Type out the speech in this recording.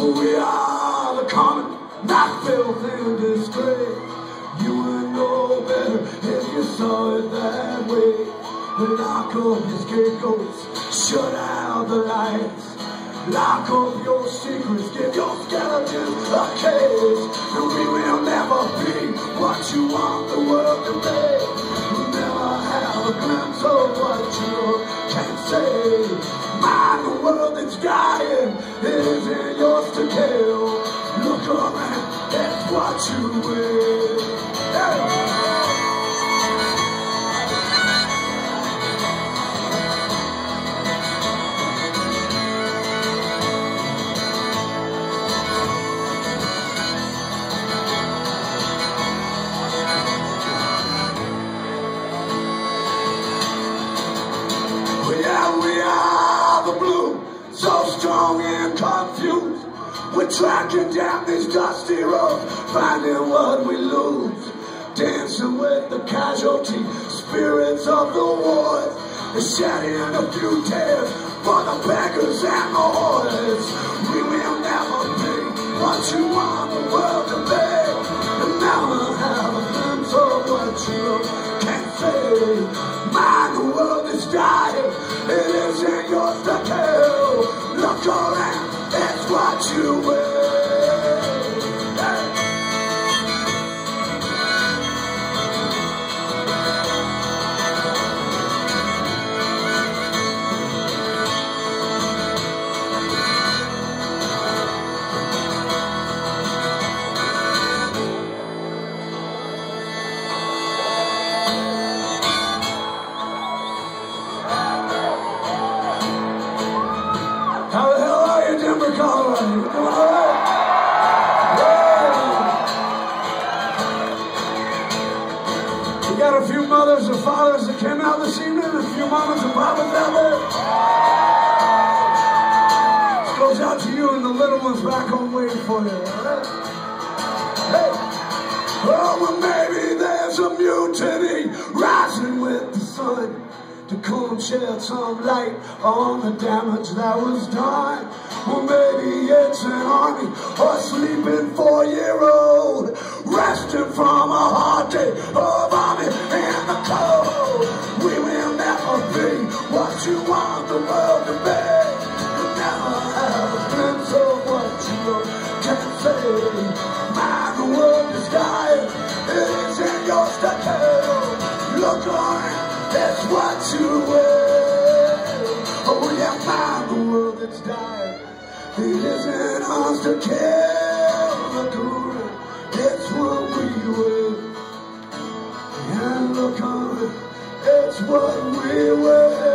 for we are the common, not filthy and disgrace. You would know better if you saw it that way. Lock up your scapegoats, shut out the lights. Lock up your secrets, give your skeletons a cage. And we will never be what you want the world to be. You'll never have a glimpse of what you can say. Mind the world that's dying, it isn't yours to kill. Look around, that's what you will. Hey. Confused, we're tracking down these dusty roads, finding what we lose. Dancing with the casualty, spirits of the wars, and shedding a few tears for the beggars and the hoarders. We will never be what you want the world to be, and never have a glimpse of what you can see. Mind the world is dying, it isn't yours to kill. Look around, that's what you will. Hey. Shed some light on the damage that was done. Well, maybe it's an army or sleeping 4-year-old, resting from a hard day of bombing in the cold. We will never be what you want the world to be. You'll never have a glimpse of what you can say. Mind the world is dying, it isn't yours to kill. Look around. That's what you will. Oh, yeah, find the world that's dying. It isn't ours to kill. Look around, that's what we will. And look around, that's what we will.